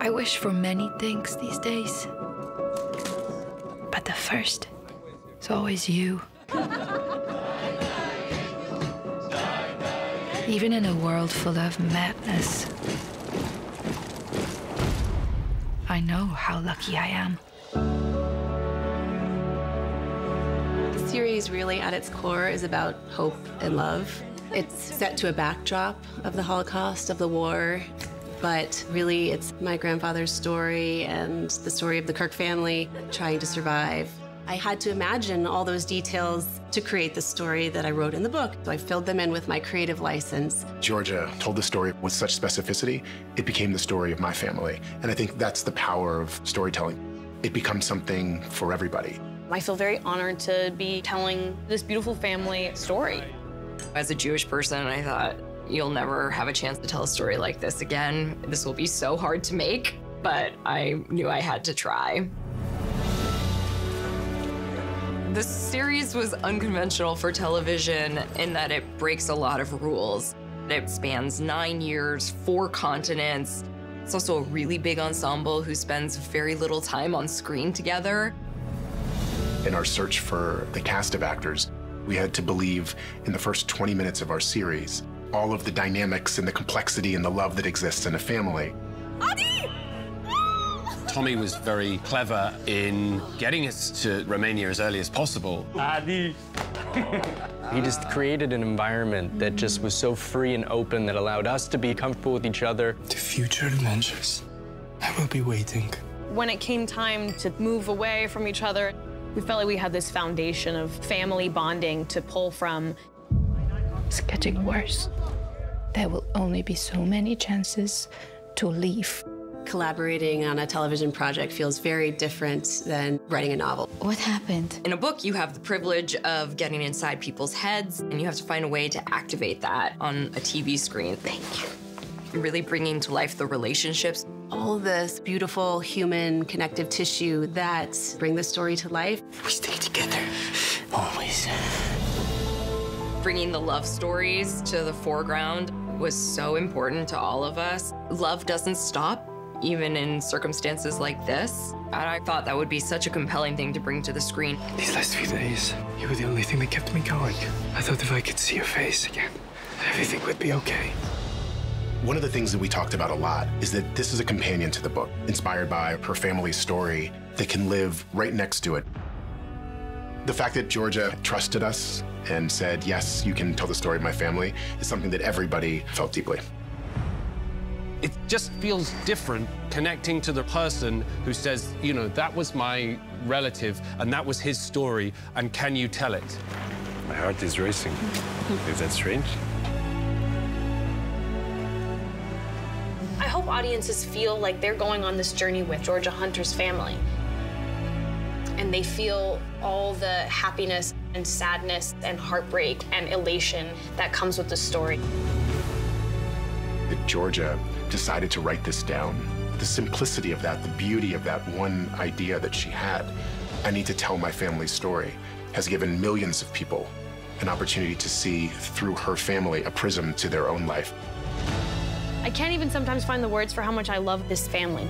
I wish for many things these days, but the first is always you. Even in a world full of madness, I know how lucky I am. The series really, at its core, is about hope and love. It's set to a backdrop of the Holocaust, of the war, but really it's my grandfather's story and the story of the Kirk family trying to survive. I had to imagine all those details to create the story that I wrote in the book. So I filled them in with my creative license. Georgia told the story with such specificity, it became the story of my family. And I think that's the power of storytelling. It becomes something for everybody. I feel very honored to be telling this beautiful family story. As a Jewish person, I thought, you'll never have a chance to tell a story like this again. This will be so hard to make, but I knew I had to try. The series was unconventional for television in that it breaks a lot of rules. It spans 9 years, 4 continents. It's also a really big ensemble who spends very little time on screen together. In our search for the cast of actors, we had to believe in the first 20 minutes of our series, all of the dynamics and the complexity and the love that exists in a family. Adi! Tommy was very clever in getting us to Romania as early as possible. Adi! He just created an environment that just was so free and open that allowed us to be comfortable with each other. To future adventures, I will be waiting. When it came time to move away from each other, we felt like we had this foundation of family bonding to pull from. It's getting worse. There will only be so many chances to leave. Collaborating on a television project feels very different than writing a novel. What happened? In a book, you have the privilege of getting inside people's heads, and you have to find a way to activate that on a TV screen. Thank you. Really bringing to life the relationships. All this beautiful human connective tissue that bring the story to life. We stay together, always. Bringing the love stories to the foreground was so important to all of us. Love doesn't stop, even in circumstances like this. And I thought that would be such a compelling thing to bring to the screen. These last few days, you were the only thing that kept me going. I thought if I could see your face again, everything would be okay. One of the things that we talked about a lot is that this is a companion to the book, inspired by her family's story that can live right next to it. The fact that Georgia trusted us and said, yes, you can tell the story of my family, is something that everybody felt deeply. It just feels different connecting to the person who says, you know, that was my relative and that was his story, and can you tell it? My heart is racing. Is that strange? I hope audiences feel like they're going on this journey with Georgia Hunter's family, and they feel all the happiness and sadness and heartbreak and elation that comes with the story. That Georgia decided to write this down. The simplicity of that, the beauty of that one idea that she had, I need to tell my family's story, has given millions of people an opportunity to see through her family a prism to their own life. I can't even sometimes find the words for how much I love this family.